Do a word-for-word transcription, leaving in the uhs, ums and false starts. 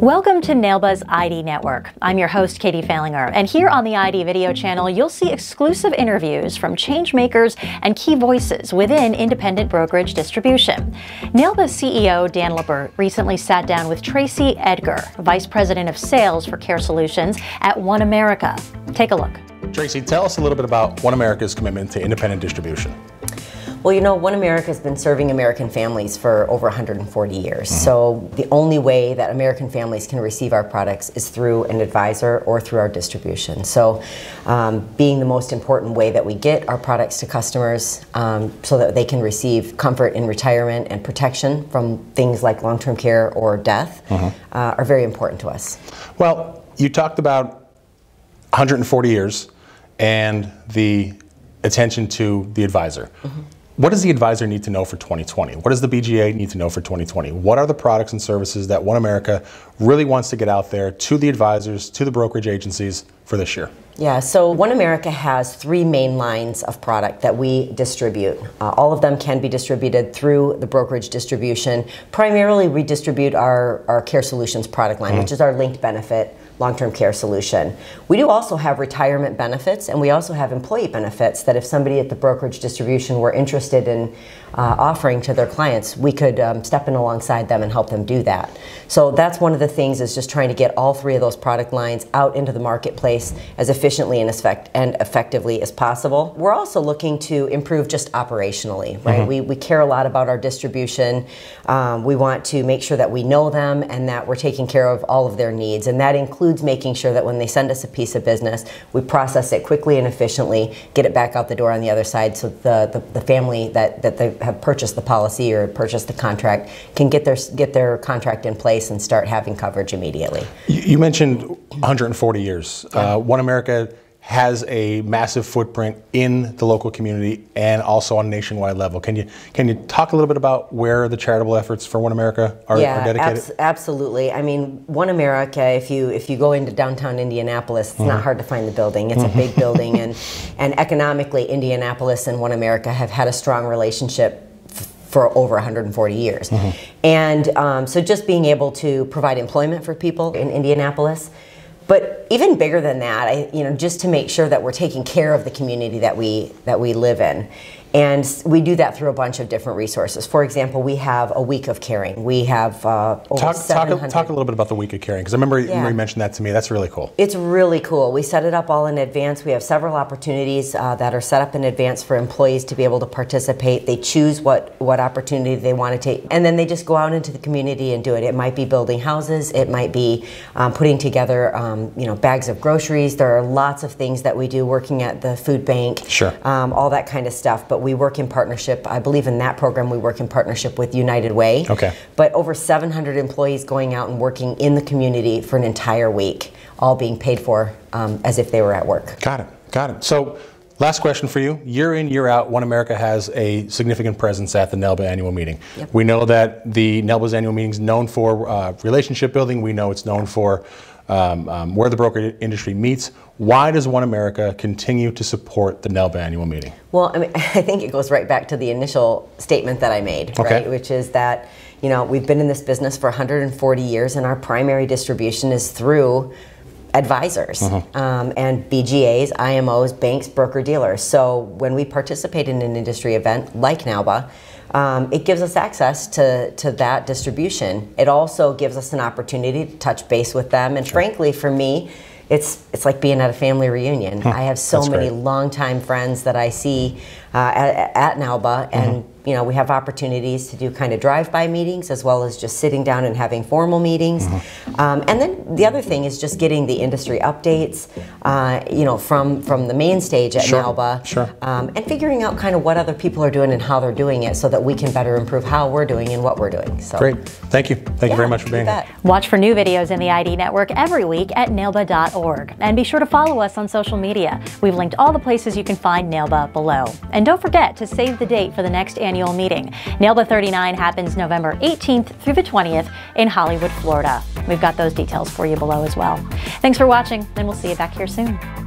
Welcome to Nailbuzz I D Network. I'm your host, Katie Fallinger, and here on the I D Video Channel, you'll see exclusive interviews from change makers and key voices within independent brokerage distribution. Nailbuzz C E O Dan LeBert recently sat down with Tracy Edgar, Vice President of Sales for Care Solutions at OneAmerica. Take a look. Tracy, tell us a little bit about OneAmerica's commitment to independent distribution. Well, you know, OneAmerica has been serving American families for over one hundred forty years. Mm-hmm. So the only way that American families can receive our products is through an advisor or through our distribution. So um, being the most important way that we get our products to customers um, so that they can receive comfort in retirement and protection from things like long-term care or death mm-hmm. uh, are very important to us. Well, you talked about one hundred forty years and the attention to the advisor. Mm-hmm. What does the advisor need to know for twenty twenty? What does the B G A need to know for twenty twenty? What are the products and services that OneAmerica really wants to get out there to the advisors, to the brokerage agencies for this year? Yeah, so OneAmerica has three main lines of product that we distribute. Uh, all of them can be distributed through the brokerage distribution. Primarily, we distribute our, our Care Solutions product line, mm-hmm. which is our linked benefit long-term care solution. We do also have retirement benefits, and we also have employee benefits that if somebody at the brokerage distribution were interested in uh, offering to their clients, we could um, step in alongside them and help them do that. So that's one of the things, is just trying to get all three of those product lines out into the marketplace as efficiently and, effect and effectively as possible. We're also looking to improve just operationally, right? Mm-hmm. We, we care a lot about our distribution. Um, we want to make sure that we know them and that we're taking care of all of their needs, and that includes making sure that when they send us a piece of business, we process it quickly and efficiently, get it back out the door on the other side so the, the, the family that, that they have purchased the policy or purchased the contract can get their, get their contract in place and start having coverage immediately. You mentioned one hundred forty years. Yeah. Uh, OneAmerica has a massive footprint in the local community and also on a nationwide level. Can you can you talk a little bit about where the charitable efforts for OneAmerica are, yeah, are dedicated? Abs absolutely. I mean, OneAmerica, if you if you go into downtown Indianapolis, it's mm-hmm. not hard to find the building. It's mm-hmm. a big building, and and economically, Indianapolis and OneAmerica have had a strong relationship for over one hundred forty years, mm-hmm. and um, so just being able to provide employment for people in Indianapolis. But even bigger than that, I, you know, just to make sure that we're taking care of the community that we that we live in. And we do that through a bunch of different resources. For example, we have a Week of Caring. We have uh, over talk, seven hundred. Talk, talk a little bit about the Week of Caring, because I remember, yeah. remember you mentioned that to me. That's really cool. It's really cool. We set it up all in advance. We have several opportunities uh, that are set up in advance for employees to be able to participate. They choose what, what opportunity they want to take, and then they just go out into the community and do it. It might be building houses. It might be um, putting together um, you know, bags of groceries. There are lots of things that we do, working at the food bank, sure. um, all that kind of stuff. But we work in partnership. I believe in that program we work in partnership with United Way. Okay. But over seven hundred employees going out and working in the community for an entire week, all being paid for um, as if they were at work. Got it, got it. So last question for you. Year in, year out, OneAmerica has a significant presence at the NAILBA annual meeting. Yep. We know that the NAILBA's annual meeting is known for uh, relationship building. We know it's known for Um, um, where the broker industry meets. Why does OneAmerica continue to support the NAILBA annual meeting? Well, I mean, I think it goes right back to the initial statement that I made, okay. right? Which is that, you know, we've been in this business for one hundred forty years, and our primary distribution is through advisors mm-hmm. um, and B G As, I M Os, banks, broker-dealers. So when we participate in an industry event like NAILBA, Um, it gives us access to, to that distribution. It also gives us an opportunity to touch base with them. And sure. frankly, for me, it's, it's like being at a family reunion. Hmm. I have so That's many great. longtime friends that I see uh, at, at NAILBA, and mm-hmm. you know, we have opportunities to do kind of drive-by meetings as well as just sitting down and having formal meetings. Mm-hmm. um, and then the other thing is just getting the industry updates, uh, you know, from, from the main stage at sure. NAILBA, sure. Um, and figuring out kind of what other people are doing and how they're doing it so that we can better improve how we're doing and what we're doing. So. Great. Thank you. Thank yeah, you very much for being here. Watch for new videos in the I D Network every week at nailba dot org. And be sure to follow us on social media. We've linked all the places you can find NAILBA below. And don't forget to save the date for the next annual annual meeting. NAILBA thirty-nine happens November eighteenth through the twentieth in Hollywood, Florida. We've got those details for you below as well. Thanks for watching, and we'll see you back here soon.